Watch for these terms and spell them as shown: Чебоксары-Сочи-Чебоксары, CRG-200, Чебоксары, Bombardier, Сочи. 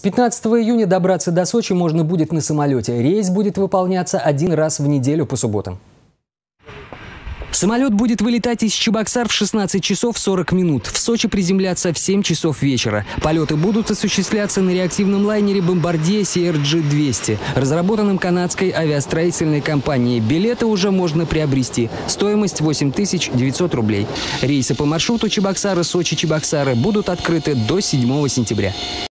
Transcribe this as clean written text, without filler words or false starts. С 15 июня добраться до Сочи можно будет на самолете. Рейс будет выполняться один раз в неделю по субботам. Самолет будет вылетать из Чебоксар в 16 часов 40 минут. В Сочи приземляться в 7 часов вечера. Полеты будут осуществляться на реактивном лайнере Bombardier CRG-200, разработанном канадской авиастроительной компанией. Билеты уже можно приобрести. Стоимость 8900 рублей. Рейсы по маршруту Чебоксары-Сочи-Чебоксары будут открыты до 7 сентября.